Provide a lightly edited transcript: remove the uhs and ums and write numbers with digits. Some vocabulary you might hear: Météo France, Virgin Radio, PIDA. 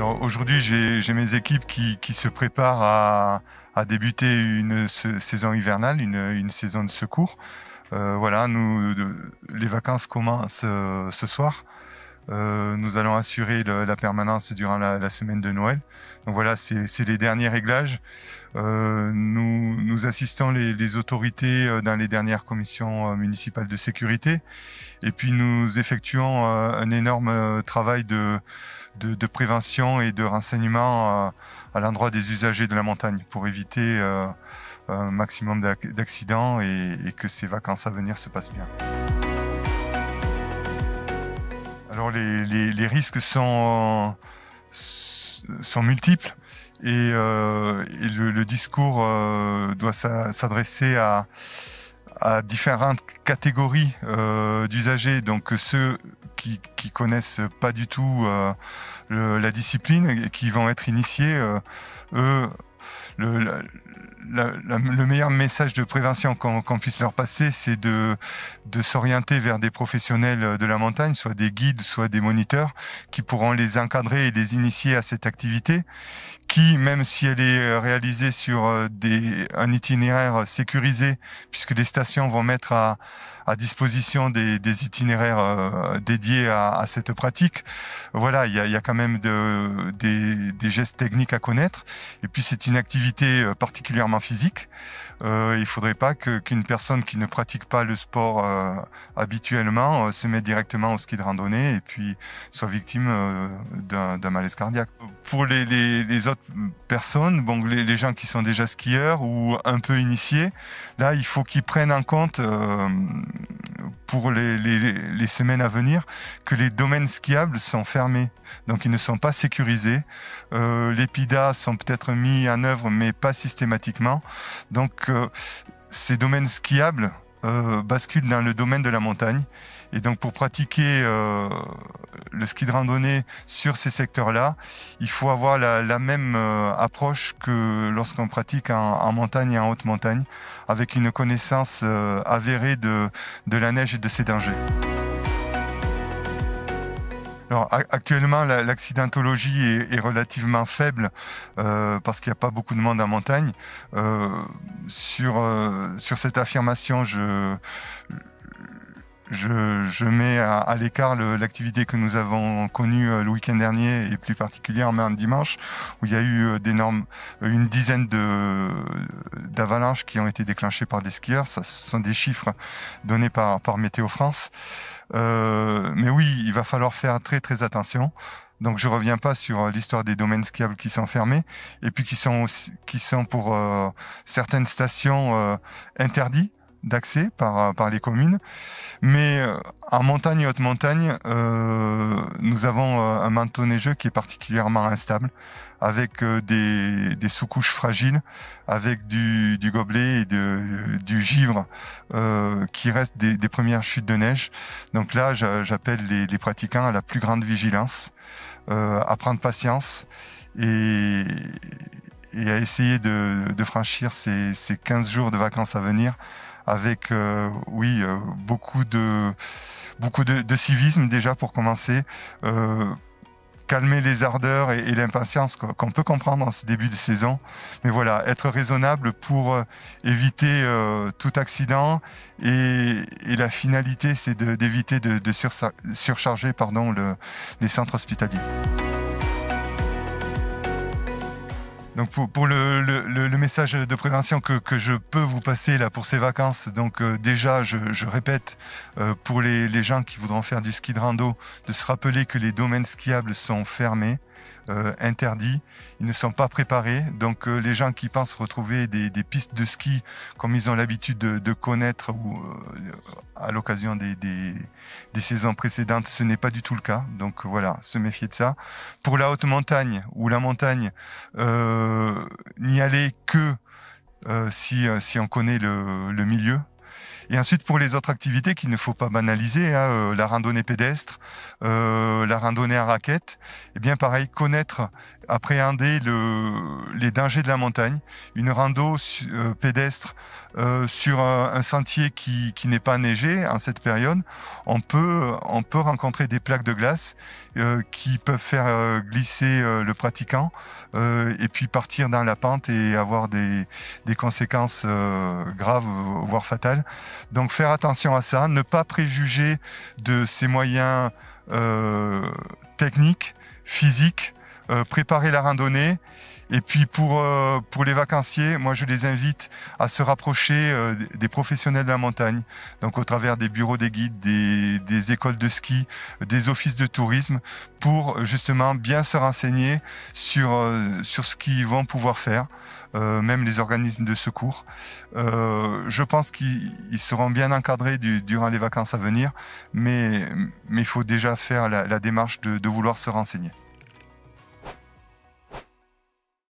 Alors aujourd'hui, j'ai mes équipes qui se préparent à débuter une saison hivernale, une saison de secours. Voilà, les vacances commencent ce soir. Nous allons assurer la permanence durant la semaine de Noël. Donc voilà, c'est les derniers réglages. Nous assistons les autorités dans les dernières commissions municipales de sécurité. Et puis nous effectuons un énorme travail de prévention et de renseignement à l'endroit des usagers de la montagne pour éviter un maximum d'accidents et que ces vacances à venir se passent bien. Alors les risques sont multiples et le discours doit s'adresser à différentes catégories d'usagers, donc ceux qui connaissent pas du tout la discipline et qui vont être initiés, eux, le meilleur message de prévention qu'on puisse leur passer, c'est de s'orienter vers des professionnels de la montagne, soit des guides, soit des moniteurs, qui pourront les encadrer et les initier à cette activité, qui, même si elle est réalisée sur un itinéraire sécurisé, puisque les stations vont mettre à disposition des itinéraires dédiés à cette pratique. Voilà, il y a quand même des gestes techniques à connaître. Et puis c'est une activité particulièrement physique. Il ne faudrait pas qu'une personne qui ne pratique pas le sport habituellement se mette directement au ski de randonnée et puis soit victime d'un malaise cardiaque. Pour les autres personnes, bon, les gens qui sont déjà skieurs ou un peu initiés, là il faut qu'ils prennent en compte pour les semaines à venir, que les domaines skiables sont fermés, donc ils ne sont pas sécurisés. Les PIDA sont peut-être mis en œuvre, mais pas systématiquement. Donc ces domaines skiables basculent dans le domaine de la montagne. Et donc pour pratiquer le ski de randonnée sur ces secteurs-là, il faut avoir la même approche que lorsqu'on pratique en montagne et en haute montagne, avec une connaissance avérée de la neige et de ses dangers. Alors actuellement, l'accidentologie est relativement faible parce qu'il n'y a pas beaucoup de monde en montagne. Sur cette affirmation, je mets à l'écart l'activité que nous avons connue le week-end dernier et plus particulièrement dimanche, où il y a eu une dizaine d'avalanches qui ont été déclenchées par des skieurs. Ça, ce sont des chiffres donnés par Météo France. Mais oui, il va falloir faire très très attention. Donc je reviens pas sur l'histoire des domaines skiables qui sont fermés et puis qui sont pour certaines stations interdits d'accès par les communes. Mais en montagne et haute montagne, nous avons un manteau neigeux qui est particulièrement instable, avec des sous-couches fragiles, avec du gobelet et du givre qui restent des premières chutes de neige. Donc là, j'appelle les pratiquants à la plus grande vigilance, à prendre patience et à essayer de franchir ces 15 jours de vacances à venir avec beaucoup de civisme déjà pour commencer, calmer les ardeurs et l'impatience qu'on peut comprendre en ce début de saison. Mais voilà, être raisonnable pour éviter tout accident et la finalité, c'est d'éviter de surcharger les centres hospitaliers. Donc pour le message de prévention que je peux vous passer là pour ces vacances, donc déjà je répète pour les gens qui voudront faire du ski de rando, de se rappeler que les domaines skiables sont fermés, interdits, ils ne sont pas préparés. Donc les gens qui pensent retrouver des pistes de ski comme ils ont l'habitude de connaître ou à l'occasion des saisons précédentes, ce n'est pas du tout le cas. Donc voilà, se méfier de ça. Pour la haute montagne ou la montagne, n'y aller que si on connaît le milieu. Et ensuite, pour les autres activités qu'il ne faut pas banaliser, la randonnée pédestre, la randonnée à raquettes, eh bien pareil, connaître, appréhender les dangers de la montagne. Une rando pédestre sur un sentier qui n'est pas neigé en cette période, on peut rencontrer des plaques de glace qui peuvent faire glisser le pratiquant et puis partir dans la pente et avoir des conséquences graves, voire fatales. Donc faire attention à ça, ne pas préjuger de ces moyens techniques, physiques, préparer la randonnée. Et puis pour les vacanciers, moi je les invite à se rapprocher des professionnels de la montagne, donc au travers des bureaux des guides, des écoles de ski, des offices de tourisme, pour justement bien se renseigner sur ce qu'ils vont pouvoir faire, même les organismes de secours. Je pense qu'ils seront bien encadrés durant les vacances à venir, mais il faut déjà faire la démarche de vouloir se renseigner.